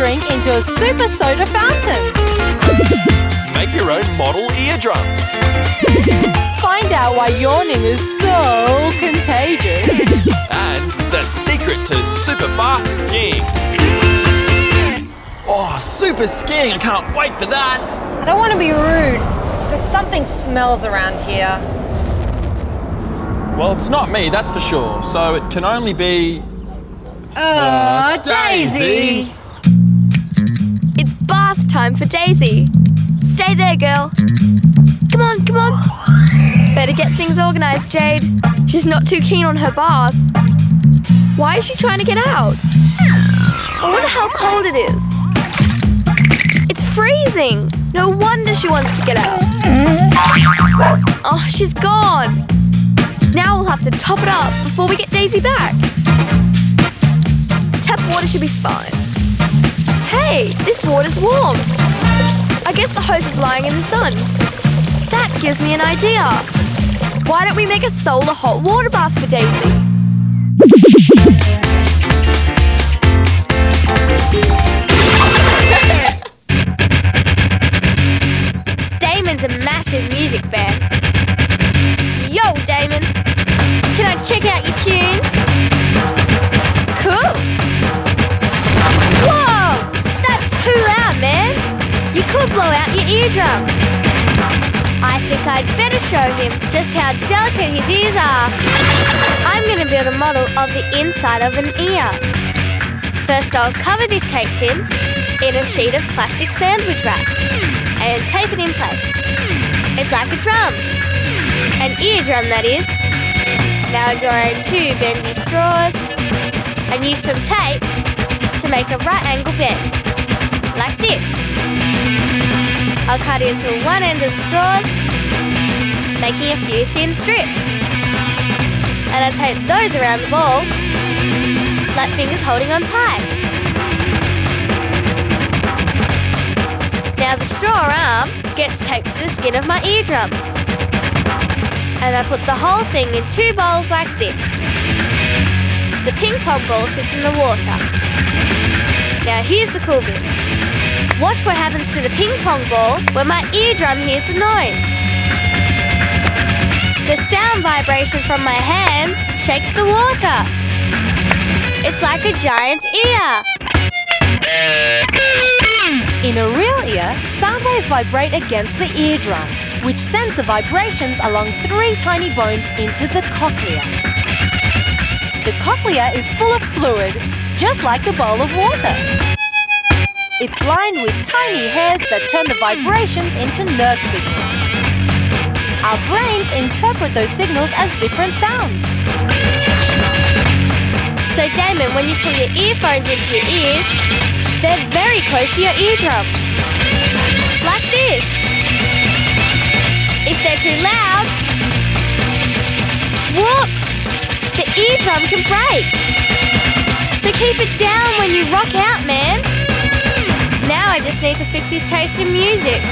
drink into a super soda fountain. Make your own model eardrum. Find out why yawning is so contagious. And the secret to super fast skiing. Oh, super skiing, I can't wait for that. I don't want to be rude, but something smells around here. Well, it's not me, that's for sure, so it can only be... Daisy! It's bath time for Daisy. Stay there, girl. Come on, come on. Better get things organised, Jade. She's not too keen on her bath. Why is she trying to get out? I wonder how cold it is. It's freezing. No wonder she wants to get out. Oh, she's gone. Now we'll have to top it up before we get Daisy back. Tap water should be fine. Hey, this water's warm. I guess the hose is lying in the sun. That gives me an idea. Why don't we make a solar hot water bath for Daisy? Damon's a massive music fan. Yo, Damon. Can I check out your tunes? Cool. Whoa! That's too loud, man. You could blow out your eardrums. I think I'd better show him just how delicate his ears are. I'm going to build a model of the inside of an ear. First, I'll cover this cake tin in a sheet of plastic sandwich wrap and tape it in place. It's like a drum. An eardrum, that is. Now draw in two bendy straws and use some tape to make a right angle bend, like this. I'll cut into one end of the straws, making a few thin strips. And I tape those around the ball, like fingers holding on tight. Now the straw arm gets taped to the skin of my eardrum. And I put the whole thing in two bowls like this. The ping pong ball sits in the water. Now here's the cool bit. Watch what happens to the ping pong ball when my eardrum hears the noise. The sound vibration from my hands shakes the water. It's like a giant ear. In a real ear, sound waves vibrate against the eardrum, which sends the vibrations along three tiny bones into the cochlea. The cochlea is full of fluid, just like a bowl of water. It's lined with tiny hairs that turn the vibrations into nerve signals. Our brains interpret those signals as different sounds. So Damon, when you put your earphones into your ears, they're very close to your eardrum. Like this. If they're too loud, whoops, the eardrum can break. So keep it down when you rock out, man. Now I just need to fix his taste in music.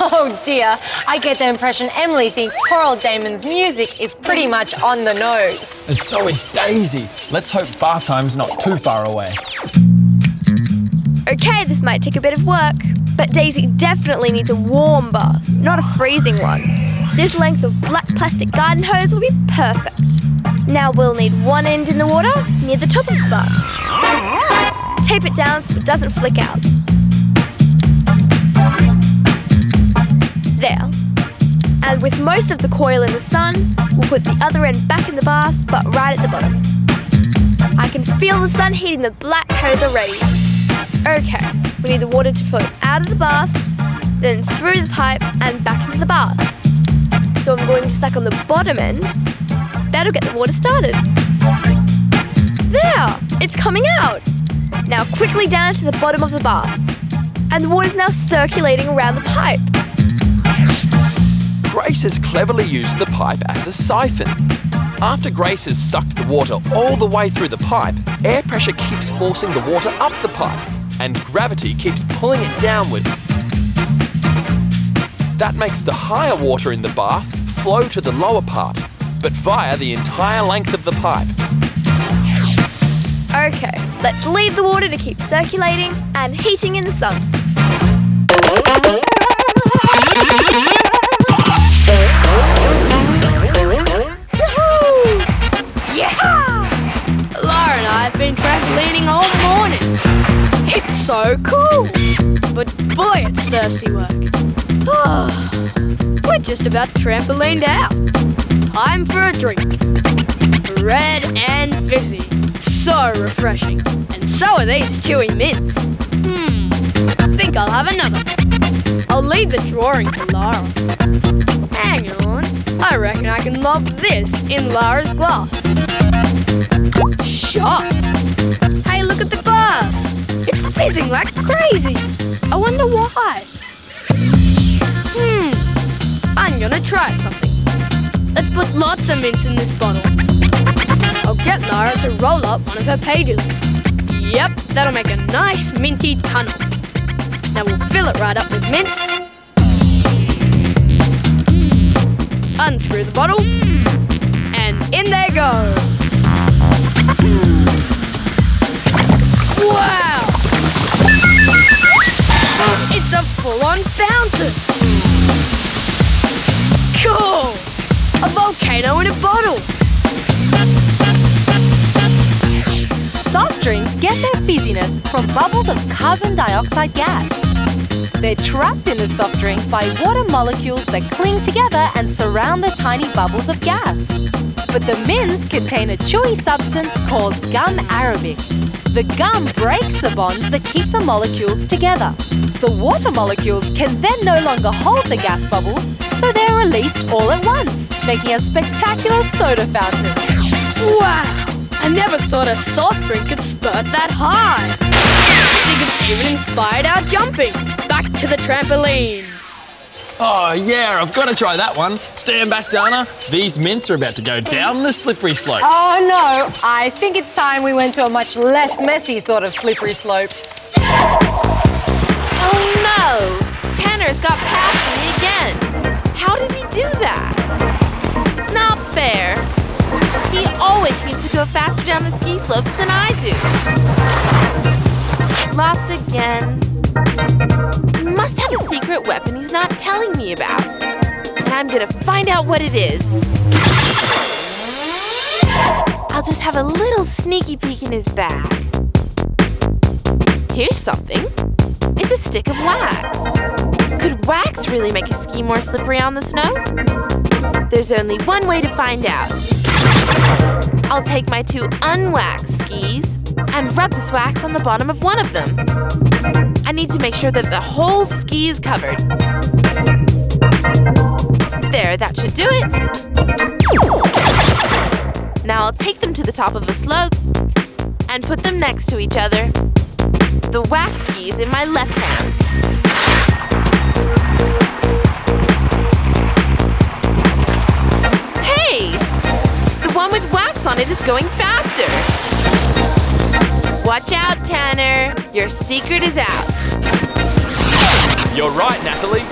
Oh dear, I get the impression Emily thinks poor old Damon's music is pretty much on the nose. And so is Daisy. Let's hope bath time's not too far away. Okay, this might take a bit of work, but Daisy definitely needs a warm bath, not a freezing one. This length of black plastic garden hose will be perfect. Now we'll need one end in the water near the top of the bath. Tape it down so it doesn't flick out. There. And with most of the coil in the sun, we'll put the other end back in the bath, but right at the bottom. I can feel the sun heating the black hose already. Okay, we need the water to flow out of the bath, then through the pipe and back into the bath. So I'm going to stack on the bottom end. That'll get the water started. There, it's coming out. Now quickly down to the bottom of the bath. And the water's now circulating around the pipe. Grace has cleverly used the pipe as a siphon. After Grace has sucked the water all the way through the pipe, air pressure keeps forcing the water up the pipe and gravity keeps pulling it downward. That makes the higher water in the bath flow to the lower part, but via the entire length of the pipe. Okay, let's leave the water to keep circulating and heating in the sun. Yeah! Lara and I have been trampolining all morning. It's so cool. But boy, it's thirsty work. We're just about trampolined out. Time for a drink. Red and fizzy. So refreshing. And so are these chewy mints. I think I'll have another. I'll leave the drawing to Lara. Hang on. I reckon I can lob this in Lara's glass. Shot! Hey, look at the glass. It's fizzing like crazy. I wonder why. I'm gonna try something. Let's put lots of mints in this bottle. I'll get Lara to roll up one of her pages. Yep, that'll make a nice minty tunnel. Now we'll fill it right up with mints. Unscrew the bottle. And in there goes. Wow! It's a full-on fountain. Cool! A volcano in a bottle. Soft drinks get their fizziness from bubbles of carbon dioxide gas. They're trapped in the soft drink by water molecules that cling together and surround the tiny bubbles of gas. But the mints contain a chewy substance called gum arabic. The gum breaks the bonds that keep the molecules together. The water molecules can then no longer hold the gas bubbles, so they're released all at once, making a spectacular soda fountain. Wow! I never thought a soft drink could spurt that high. I think it's even inspired our jumping. Back to the trampoline. Oh, yeah, I've got to try that one. Stand back, Dana. These mints are about to go down the slippery slope. Oh, no. I think it's time we went to a much less messy sort of slippery slope. Oh, no. Tanner's got past me again. How does he do that? It's not fair. He always seems to go faster down the ski slopes than I do. Lost again. He must have a secret weapon he's not telling me about. And I'm gonna find out what it is. I'll just have a little sneaky peek in his bag. Here's something. It's a stick of wax. Could wax really make a ski more slippery on the snow? There's only one way to find out. I'll take my two unwaxed skis and rub this wax on the bottom of one of them. I need to make sure that the whole ski is covered. There, that should do it. Now I'll take them to the top of the slope and put them next to each other. The wax skis in my left hand. Hey! The one with wax on it is going faster. Watch out, Tanner. Your secret is out. You're right, Natalie.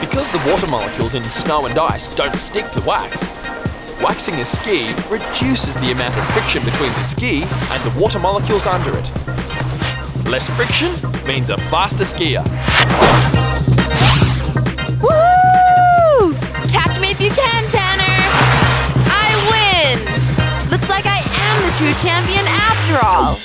Because the water molecules in snow and ice don't stick to wax, waxing a ski reduces the amount of friction between the ski and the water molecules under it. Less friction means a faster skier. Woo! Catch me if you can, Tanner. I win. Looks like I am the true champion after all.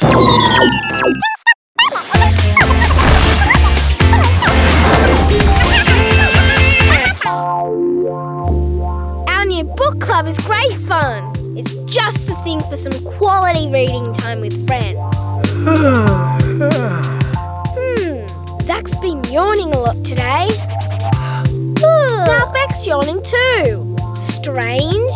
Our new book club is great fun. It's just the thing for some quality reading time with friends. Zach's been yawning a lot today. Now Beck's yawning too. Strange.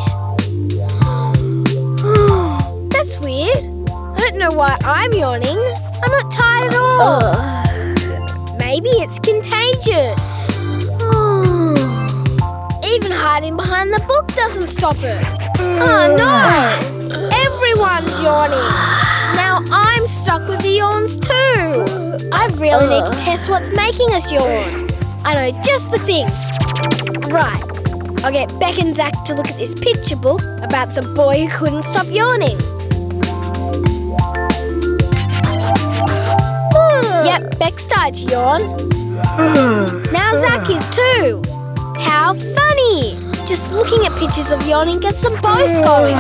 That's weird. I don't know why I'm yawning. I'm not tired at all. Maybe it's contagious. Even hiding behind the book doesn't stop it. Oh no! Everyone's yawning. Now I'm stuck with the yawns too. I really need to test what's making us yawn. I know just the thing. Right. I'll get Beck and Zach to look at this picture book about the boy who couldn't stop yawning. Yep, Beck started to yawn. Now Zach is too. How funny! Just looking at pictures of yawning gets them both going.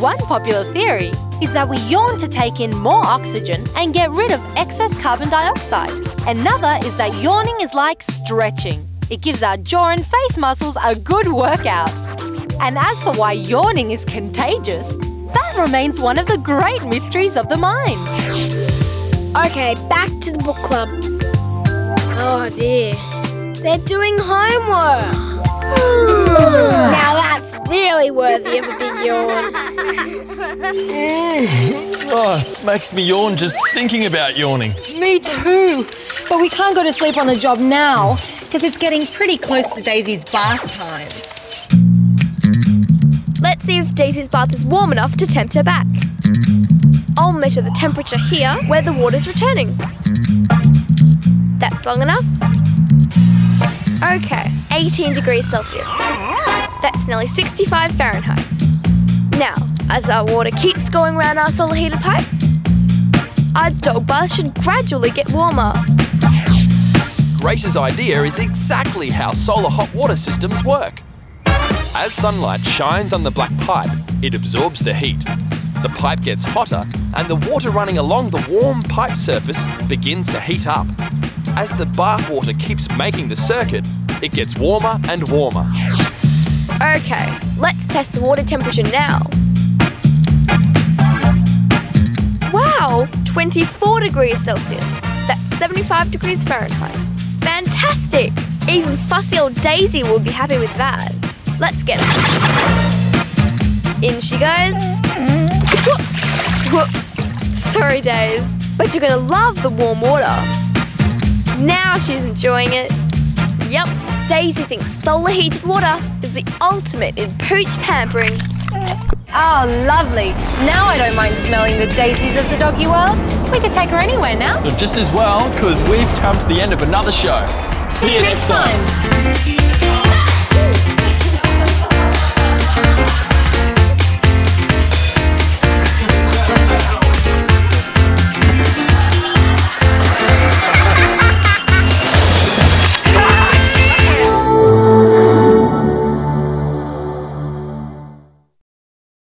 One popular theory is that we yawn to take in more oxygen and get rid of excess carbon dioxide. Another is that yawning is like stretching. It gives our jaw and face muscles a good workout. And as for why yawning is contagious, that remains one of the great mysteries of the mind. Okay, back to the book club. Oh dear. They're doing homework. Now that's really worthy of a big yawn. Oh, this makes me yawn just thinking about yawning. Me too. But we can't go to sleep on the job now because it's getting pretty close to Daisy's bath time. Let's see if Daisy's bath is warm enough to tempt her back. I'll measure the temperature here where the water's returning. That's long enough. Okay, 18 degrees Celsius. That's nearly 65 Fahrenheit. Now, as our water keeps going round our solar heater pipe, our dog bath should gradually get warmer. Grace's idea is exactly how solar hot water systems work. As sunlight shines on the black pipe, it absorbs the heat. The pipe gets hotter and the water running along the warm pipe surface begins to heat up. As the bath water keeps making the circuit, it gets warmer and warmer. Okay, let's test the water temperature now. Wow, 24 degrees Celsius. That's 75 degrees Fahrenheit. Fantastic! Even fussy old Daisy will be happy with that. Let's get it. In she goes. Whoops! Whoops! Sorry, Daisy, but you're going to love the warm water. Now she's enjoying it. Yep, Daisy thinks solar heated water is the ultimate in pooch pampering. Oh, lovely. Now I don't mind smelling the daisies of the doggy world. We could take her anywhere now. Just as well, because we've come to the end of another show. See you next time.